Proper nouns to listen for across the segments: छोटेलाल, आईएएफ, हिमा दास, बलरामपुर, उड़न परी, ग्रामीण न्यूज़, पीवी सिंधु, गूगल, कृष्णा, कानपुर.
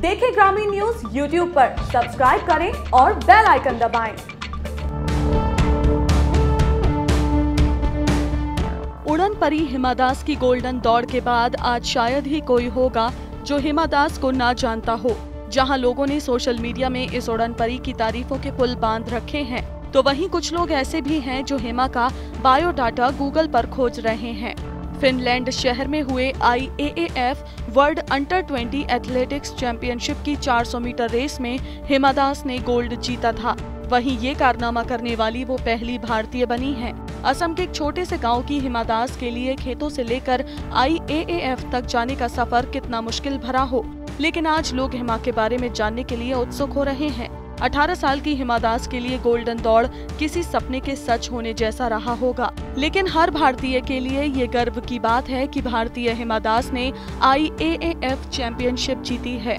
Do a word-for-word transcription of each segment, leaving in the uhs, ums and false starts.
देखें ग्रामीण news YouTube पर, सब्सक्राइब करें और बेल आइकन दबाएं। उड़न परी हिमा दास की गोल्डन दौड़ के बाद आज शायद ही कोई होगा जो हिमा दास को ना जानता हो। जहां लोगों ने सोशल मीडिया में इस उड़न परी की तारीफों के पुल बांध रखे हैं, तो वहीं कुछ लोग ऐसे भी हैं जो हिमा का बायोडाटा गूगल पर खोज रहे हैं। फिनलैंड शहर में हुए I A A F world under twenty athletics championship की चार सौ मीटर रेस में हिमा दास ने गोल्ड जीता था। वहीं ये कारनामा करने वाली वो पहली भारतीय बनी है। असम के एक छोटे से गांव की हिमा दास के लिए खेतों से लेकर आई ए ए एफ तक जाने का सफर कितना मुश्किल भरा हो, लेकिन आज लोग हिमा के बारे में जानने के लिए उत्सुक हो रहे हैं। अठारह साल की हिमा दास के लिए गोल्डन दौड़ किसी सपने के सच होने जैसा रहा होगा, लेकिन हर भारतीय के लिए ये गर्व की बात है कि भारतीय हिमा दास ने आई ए ए एफ चैंपियनशिप जीती है।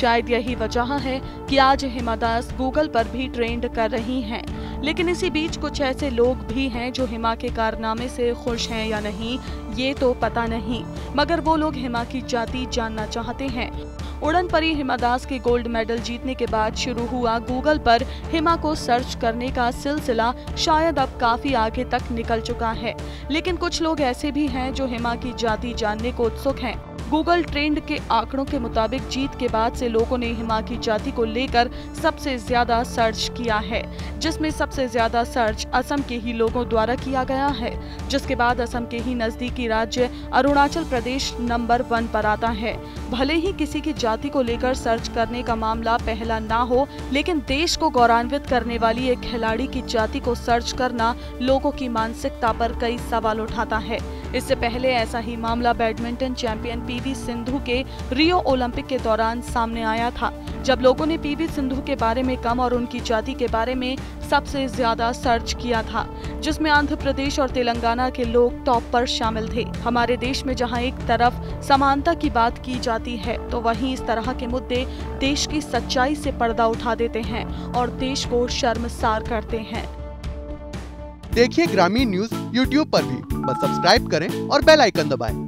शायद यही वजह है कि आज हिमा दास गूगल पर भी ट्रेंड कर रही हैं। लेकिन इसी बीच कुछ ऐसे लोग भी हैं जो हिमा के कारनामे से खुश हैं या नहीं ये तो पता नहीं, मगर वो लोग हिमा की जाति जानना चाहते हैं। उड़न परी हिमा दास के गोल्ड मेडल जीतने के बाद शुरू हुआ गूगल पर हिमा को सर्च करने का सिलसिला शायद अब काफी आगे तक निकल चुका है, लेकिन कुछ लोग ऐसे भी हैं जो हिमा की जाति जानने को उत्सुक हैं। गूगल ट्रेंड के आंकड़ों के मुताबिक जीत के बाद से लोगों ने हिमा की जाति को लेकर सबसे ज्यादा सर्च किया है, जिसमें सबसे ज्यादा सर्च असम के ही लोगों द्वारा किया गया है, जिसके बाद असम के ही नजदीकी राज्य अरुणाचल प्रदेश नंबर वन पर आता है। भले ही किसी की जाति को लेकर सर्च करने का मामला पहला ना हो, लेकिन देश को गौरवान्वित करने वाली एक खिलाड़ी की जाति को सर्च करना लोगों की मानसिकता पर कई सवाल उठाता है। इससे पहले ऐसा ही मामला बैडमिंटन चैंपियन पीवी सिंधु के रियो ओलंपिक के दौरान सामने आया था, जब लोगों ने पीवी सिंधु के बारे में कम और उनकी जाति के बारे में सबसे ज्यादा सर्च किया था, जिसमें आंध्र प्रदेश और तेलंगाना के लोग टॉप पर शामिल थे। हमारे देश में जहां एक तरफ समानता की बात की जाती है, तो वहीं इस तरह के मुद्दे देश की सच्चाई से पर्दा उठा देते हैं और देश को शर्मसार करते हैं। देखिए ग्रामीण न्यूज यूट्यूब पर भी, बस सब्सक्राइब करें और बेल आइकन दबाएं।